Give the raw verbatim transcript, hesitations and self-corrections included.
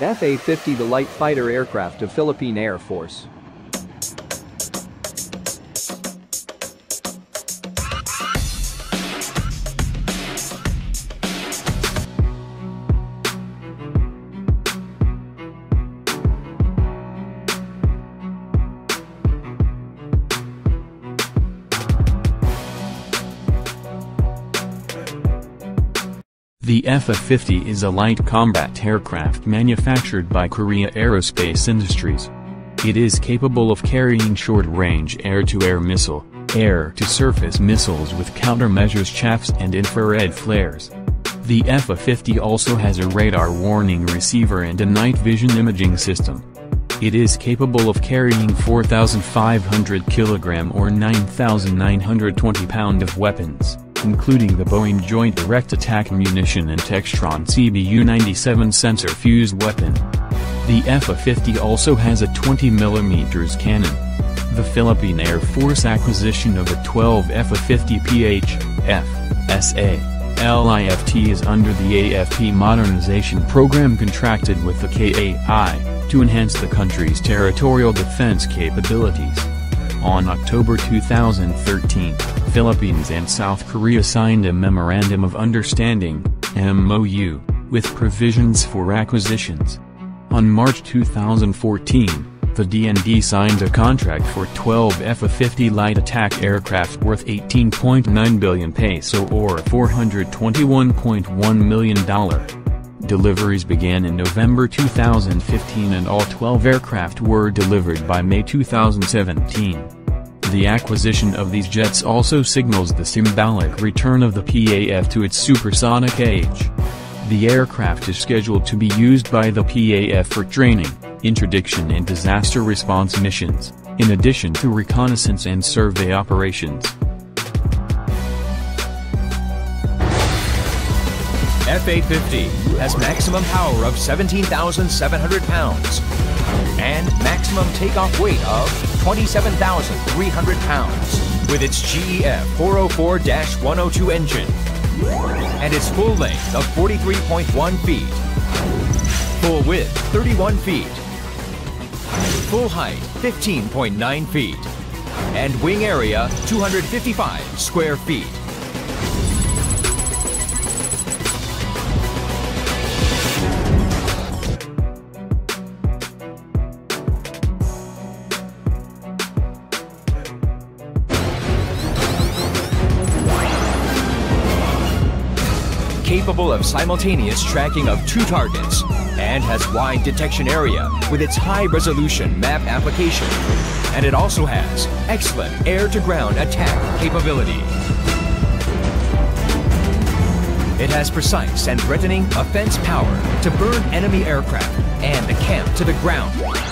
F A fifty, the light fighter aircraft of Philippine Air Force. The F A fifty is a light combat aircraft manufactured by Korea Aerospace Industries. It is capable of carrying short-range air-to-air missile, air-to-surface missiles with countermeasures chaffs and infrared flares. The F A fifty also has a radar warning receiver and a night vision imaging system. It is capable of carrying four thousand five hundred kilograms or nine thousand nine hundred twenty pounds of weapons, including the Boeing Joint Direct Attack Munition and Textron C B U ninety-seven Sensor Fused Weapon. The F A fifty also has a twenty millimeter cannon. The Philippine Air Force acquisition of a twelve F A fifty P H F slash L I F T is under the A F P modernization program contracted with the K A I, to enhance the country's territorial defense capabilities. On October two thousand thirteen, Philippines and South Korea signed a Memorandum of Understanding (M O U) with provisions for acquisitions. On March two thousand fourteen, the D N D signed a contract for twelve F A fifty light attack aircraft worth eighteen point nine billion peso or four hundred twenty-one point one million dollars. Deliveries began in November two thousand fifteen and all twelve aircraft were delivered by May two thousand seventeen. The acquisition of these jets also signals the symbolic return of the P A F to its supersonic age. The aircraft is scheduled to be used by the P A F for training, interdiction and disaster response missions, in addition to reconnaissance and survey operations. F A fifty has maximum power of seventeen thousand seven hundred pounds and maximum takeoff weight of twenty-seven thousand three hundred pounds with its G E F four oh four dash one oh two engine and its full length of forty-three point one feet, full width thirty-one feet, full height fifteen point nine feet, and wing area two hundred fifty-five square feet. Capable of simultaneous tracking of two targets and has wide detection area with its high-resolution map application, and it also has excellent air-to-ground attack capability. It has precise and threatening offense power to burn enemy aircraft and the camp to the ground.